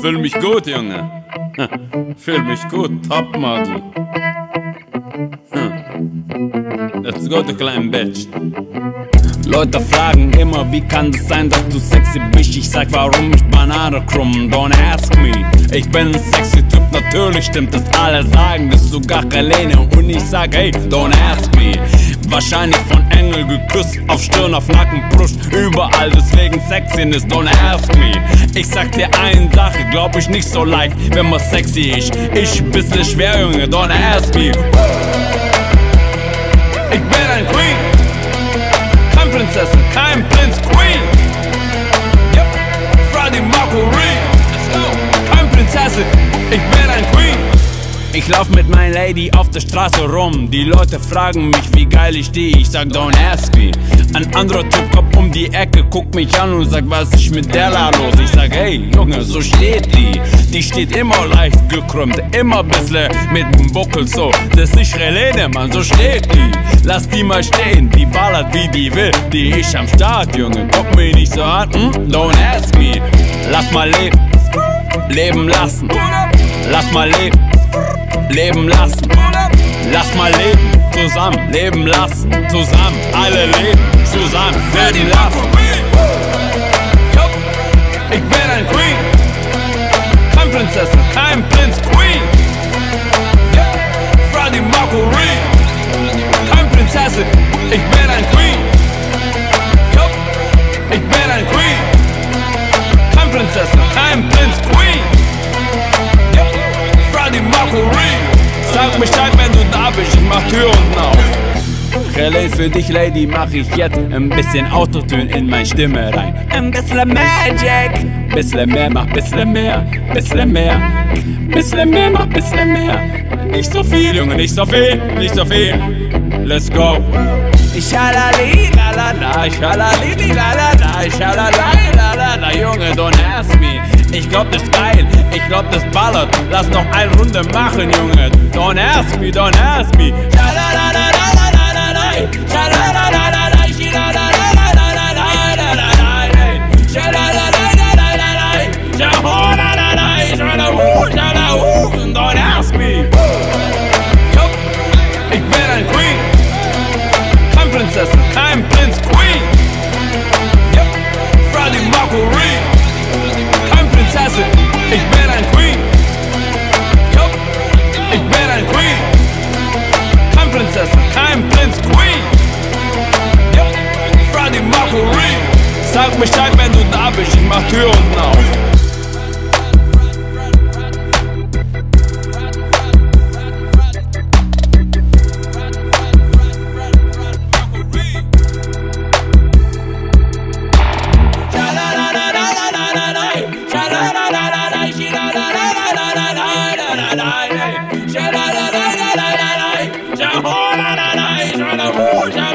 Fühl mich gut, Junge. Fühl mich gut, Topmodel. Let's go, du kleinen Bitch. Leute fragen immer, wie kann das sein, dass du sexy bist? Ich sag, warum ich Banane krumm, don't ask me. Ich bin ein sexy Typ, natürlich stimmt das, alle sagen das, sogar Helene. Und ich sag, hey, don't ask me. Wahrscheinlich von Engel geküsst, auf Stirn, auf Nacken, Brust, überall, deswegen Sexiness, don't ask me. Ich sag dir eine Sache, glaub ich nicht so leicht, wenn man sexy ist. Ich bisschen schwer, Junge, don't ask me. Ich bin ein Queen, kein Prinzessin, kein Prinz, Queen. Yep, Freddie Mercury, kein Prinzessin, ich bin ein Queen. Ich lauf mit mein Lady auf der Straße rum. Die Leute fragen mich, wie geil ich stehe. Ich sag, don't ask me. Ein anderer Typ kommt um die Ecke, guckt mich an und sagt, was ist mit der da los? Ich sag, hey Junge, so steht die. Die steht immer leicht gekrümmt, immer bissle mit dem Buckel so. Das ist Helene, Mann, so steht die. Lass die mal stehen, die ballert wie die will. Die ist am Start, Junge, guck mich nicht so an, don't ask me. Lass mal leben, leben lassen. Lass mal leben, leben lassen. Lass mal leben, zusammen. Leben lassen, zusammen. Alle leben, zusammen. Wer die lassen. Ich bin ein Queen, kein Prinzessin, kein Prinz, Queen. Freddie Mercury, kein Prinzessin. Ich bin ein Queen, ich bin ein Queen, kein Prinzessin, kein Prinz, Queen. Sag Bescheid, wenn du da bist, ich mach Türen auf. Relais für dich, Lady, mach ich jetzt ein bisschen Autotune in meine Stimme rein. Ein bisschen Magic. Bisschen mehr, mach bisschen mehr. Bisschen mehr. Bisschen mehr, mach bisschen mehr. Nicht so viel, Junge, nicht so viel, nicht so viel. Let's go. Ich halali, lalala, ich halali, lalala, ich halali, lalala. Junge, don't ask me. Ich glaub, das ist geil, ich glaub, das ballert. Lass noch eine Runde machen, Junge. Don't ask me, don't ask me. Don't ask me. Ich bin ein Queen, kein Prinzessin, kein Prinz, Queen. Freddie Mercury, ich bin ein Queen, ich bin ein Queen, kein Prinzessin, kein Prinz, Queen. Freddie Mercury, sag Bescheid, wenn du da bist, ich mach Tür unten auf. Shut up,